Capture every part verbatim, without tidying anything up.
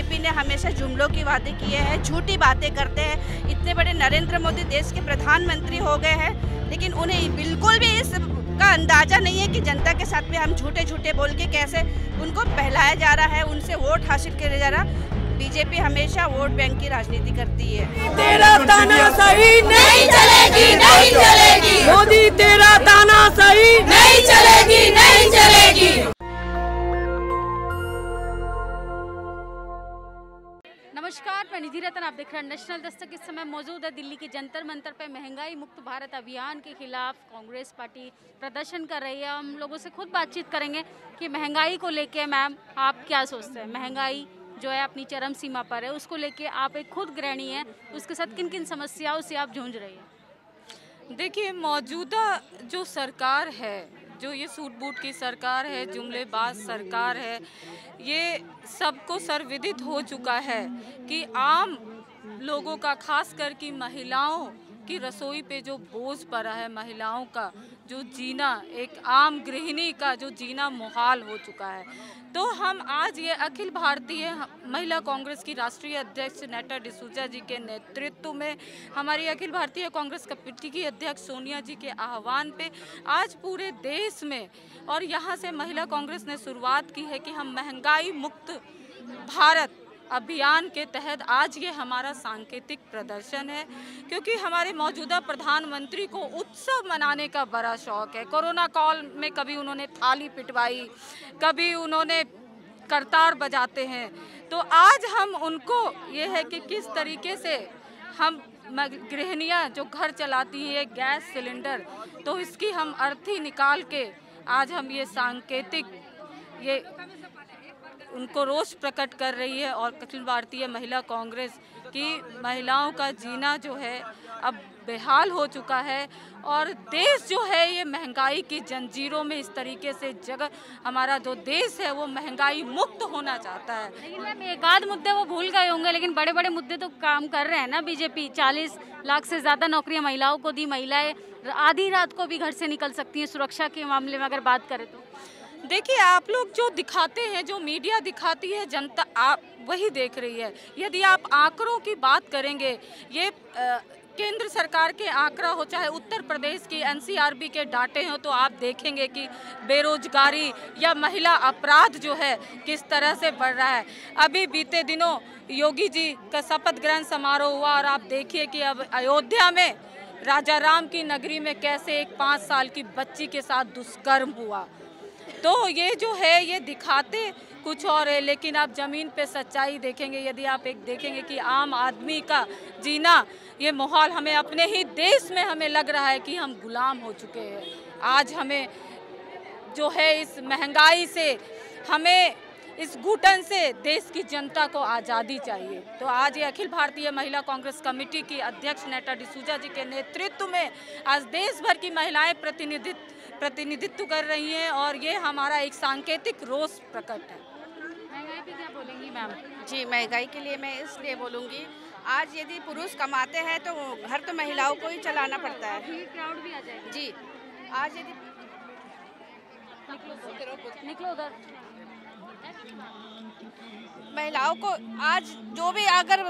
BJP ने हमेशा जुमलों की वादे किए हैं, झूठी बातें करते हैं। इतने बड़े नरेंद्र मोदी देश के प्रधानमंत्री हो गए हैं, लेकिन उन्हें बिल्कुल भी इसका अंदाज़ा नहीं है कि जनता के साथ में हम झूठे झूठे बोल के कैसे उनको बहलाया जा रहा है, उनसे वोट हासिल किया जा रहा है। बीजेपी हमेशा वोट बैंक की राजनीति करती है। तेरा ताना सही नहीं चलेगी, नहीं चलेगी। मोदी तेरा ताना सही नहीं चलेगी, नहीं चलेगी। नमस्कार, मैं निधि रतन, आप देख रहे हैं नेशनल दस्तक। इस समय मौजूद है दिल्ली के जंतर मंतर पर महंगाई मुक्त भारत अभियान के खिलाफ कांग्रेस पार्टी प्रदर्शन कर रही है। हम लोगों से खुद बातचीत करेंगे कि महंगाई को लेके मैम आप क्या सोचते हैं, महंगाई जो है अपनी चरम सीमा पर है, उसको लेके आप एक खुद गृहिणी हैं, उसके साथ किन किन समस्याओं से आप जूझ रही हैं? देखिए, मौजूदा जो सरकार है, जो ये सूट बूट की सरकार है, जुमलेबाज सरकार है, ये सबको सर्वविदित हो चुका है कि आम लोगों का, खास कर की महिलाओं की रसोई पे जो बोझ पड़ा है, महिलाओं का जो जीना, एक आम गृहिणी का जो जीना मुहाल हो चुका है। तो हम आज ये अखिल भारतीय महिला कांग्रेस की राष्ट्रीय अध्यक्ष नेटा डिसूज़ा जी के नेतृत्व में हमारी अखिल भारतीय कांग्रेस कमेटी की अध्यक्ष सोनिया जी के आह्वान पे आज पूरे देश में और यहाँ से महिला कांग्रेस ने शुरुआत की है कि हम महंगाई मुक्त भारत अभियान के तहत आज ये हमारा सांकेतिक प्रदर्शन है, क्योंकि हमारे मौजूदा प्रधानमंत्री को उत्सव मनाने का बड़ा शौक है। कोरोना काल में कभी उन्होंने थाली पिटवाई, कभी उन्होंने करतार बजाते हैं। तो आज हम उनको ये है कि किस तरीके से हम गृहणियाँ जो घर चलाती हैं, गैस सिलेंडर, तो इसकी हम अर्थी निकाल के आज हम ये सांकेतिक ये उनको रोष प्रकट कर रही है। और अखिल भारतीय महिला कांग्रेस की महिलाओं का जीना जो है अब बेहाल हो चुका है और देश जो है ये महंगाई की जंजीरों में इस तरीके से जगह, हमारा जो देश है वो महंगाई मुक्त होना चाहता है। लेकिन मैम एक आध मुद्दे वो भूल गए होंगे, लेकिन बड़े बड़े मुद्दे तो काम कर रहे हैं ना बीजेपी। चालीस लाख से ज़्यादा नौकरियाँ महिलाओं को दी, महिलाएँ आधी रात को भी घर से निकल सकती हैं। सुरक्षा के मामले में अगर बात करें तो देखिए, आप लोग जो दिखाते हैं, जो मीडिया दिखाती है, जनता आप वही देख रही है। यदि आप आंकड़ों की बात करेंगे, ये आ, केंद्र सरकार के आंकड़ा हो चाहे उत्तर प्रदेश की एन सी आर बी के डाटे हों, तो आप देखेंगे कि बेरोजगारी या महिला अपराध जो है किस तरह से बढ़ रहा है। अभी बीते दिनों योगी जी का शपथ ग्रहण समारोह हुआ और आप देखिए कि अब अयोध्या में राजा राम की नगरी में कैसे एक पाँच साल की बच्ची के साथ दुष्कर्म हुआ। तो ये जो है ये दिखाते कुछ और है, लेकिन आप ज़मीन पे सच्चाई देखेंगे, यदि आप एक देखेंगे कि आम आदमी का जीना ये माहौल, हमें अपने ही देश में हमें लग रहा है कि हम गुलाम हो चुके हैं। आज हमें जो है इस महंगाई से, हमें इस घुटन से देश की जनता को आज़ादी चाहिए। तो आज ये अखिल भारतीय महिला कांग्रेस कमेटी की अध्यक्ष नेटा डिसूज़ा जी के नेतृत्व में आज देश भर की महिलाएं प्रतिनिधित्व प्रतिनिधित्व कर रही हैं और ये हमारा एक सांकेतिक रोष प्रकट है। महंगाई पे क्या बोलेंगी मैम? जी, महंगाई के लिए मैं इसलिए बोलूँगी, आज यदि पुरुष कमाते हैं तो घर तो महिलाओं को ही चलाना पड़ता है। क्राउड भी आ जाएगा। जी, आज यदि निकलो उधर, महिलाओं को आज जो भी, अगर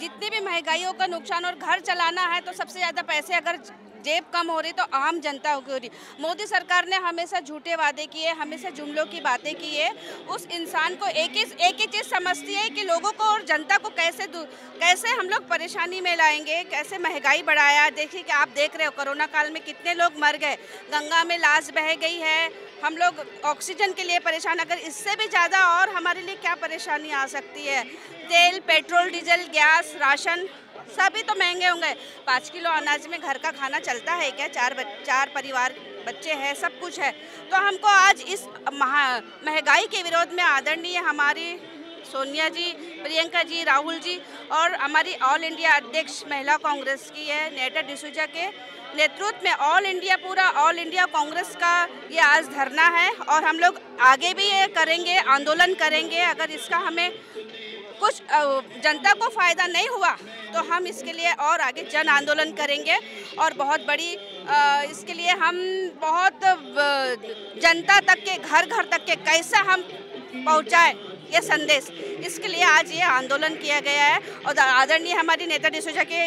जितनी भी महंगाइयों का नुकसान और घर चलाना है तो सबसे ज़्यादा पैसे अगर जेब कम हो रही तो आम जनता हो रही। मोदी सरकार ने हमेशा झूठे वादे किए, हमेशा जुमलों की बातें की है। उस इंसान को एक ही एक ही चीज़ समझती है कि लोगों को और जनता को कैसे कैसे हम लोग परेशानी में लाएंगे, कैसे महंगाई बढ़ाया। देखिए कि आप देख रहे हो कोरोना काल में कितने लोग मर गए, गंगा में लाश बह गई है, हम लोग ऑक्सीजन के लिए परेशान। अगर इससे भी ज़्यादा और हमारे लिए क्या परेशानी आ सकती है? तेल, पेट्रोल, डीजल, गैस, राशन सभी तो महंगे होंगे। पाँच किलो अनाज में घर का खाना चलता है क्या? चार चार परिवार, बच्चे हैं, सब कुछ है। तो हमको आज इस महा महंगाई के विरोध में आदरणीय हमारी सोनिया जी, प्रियंका जी, राहुल जी और हमारी ऑल इंडिया अध्यक्ष महिला कांग्रेस की है नेटा डिसूज़ा के नेतृत्व में ऑल इंडिया, पूरा ऑल इंडिया कांग्रेस का ये आज धरना है और हम लोग आगे भी ये करेंगे, आंदोलन करेंगे। अगर इसका हमें कुछ जनता को फ़ायदा नहीं हुआ तो हम इसके लिए और आगे जन आंदोलन करेंगे और बहुत बड़ी इसके लिए हम बहुत जनता तक के, घर घर तक के कैसा हम पहुँचाएँ ये संदेश, इसके लिए आज ये आंदोलन किया गया है। और आदरणीय हमारी नेता डिसूज़ा के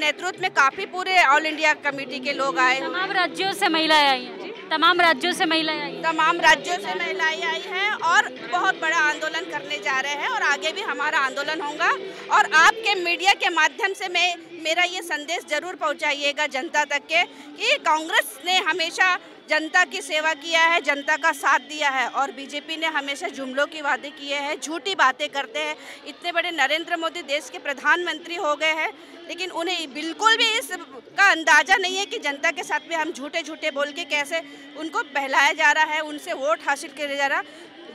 नेतृत्व में काफ़ी पूरे ऑल इंडिया कमेटी के लोग आए, तमाम राज्यों से महिलाएं आई हैं, तमाम राज्यों से महिलाएं आई हैं तमाम राज्यों से महिलाएं आई हैं और बहुत बड़ा आंदोलन करने जा रहे हैं और आगे भी हमारा आंदोलन होगा। और आपके मीडिया के माध्यम से मैं मेरा ये संदेश जरूर पहुंचाइएगा जनता तक के कि कांग्रेस ने हमेशा जनता की सेवा किया है, जनता का साथ दिया है, और बीजेपी ने हमेशा जुमलों की वादे किए हैं, झूठी बातें करते हैं। इतने बड़े नरेंद्र मोदी देश के प्रधानमंत्री हो गए हैं, लेकिन उन्हें बिल्कुल भी इसका अंदाज़ा नहीं है कि जनता के साथ में हम झूठे झूठे बोल के कैसे उनको बहलाया जा रहा है, उनसे वोट हासिल किया जा रहा।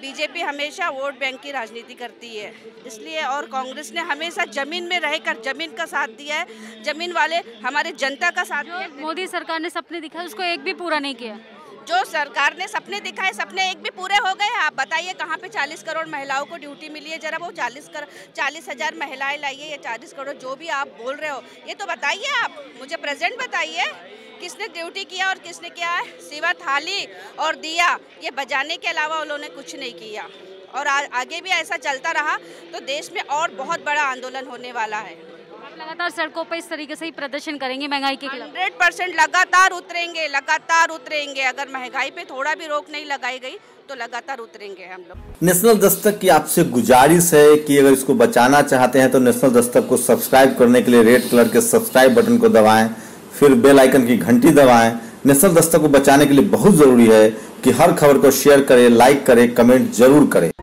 बीजेपी हमेशा वोट बैंक की राजनीति करती है, इसलिए, और कांग्रेस ने हमेशा ज़मीन में रहकर ज़मीन का साथ दिया है, ज़मीन वाले हमारे जनता का साथ दिया। मोदी सरकार ने सपने दिखाए, उसको एक भी पूरा नहीं किया। जो सरकार ने सपने दिखाए, सपने एक भी पूरे हो गए। आप बताइए कहाँ पे चालीस करोड़ महिलाओं को ड्यूटी मिली है, जरा वो चालीस कर चालीस हज़ार महिलाएँ लाइए या चालीस करोड़, जो भी आप बोल रहे हो ये तो बताइए। आप मुझे प्रेजेंट बताइए किसने ड्यूटी किया और किसने किया है। सिवा थाली और दिया ये बजाने के अलावा उन्होंने कुछ नहीं किया। और आ, आगे भी ऐसा चलता रहा तो देश में और बहुत बड़ा आंदोलन होने वाला है। लगातार सड़कों पर इस तरीके से ही प्रदर्शन करेंगे महंगाई के खिलाफ, सौ परसेंट लगातार उतरेंगे, लगातार उतरेंगे। अगर महंगाई पे थोड़ा भी रोक नहीं लगाई गई तो लगातार उतरेंगे हम लोग। नेशनल दस्तक की आपसे गुजारिश है कि अगर इसको बचाना चाहते हैं तो नेशनल दस्तक को सब्सक्राइब करने के लिए रेड कलर के सब्सक्राइब बटन को दबाएं, फिर बेल आइकन की घंटी दबाएं। नेशनल दस्तक को बचाने के लिए बहुत जरूरी है कि हर खबर को शेयर करें, लाइक करें, कमेंट जरूर करें।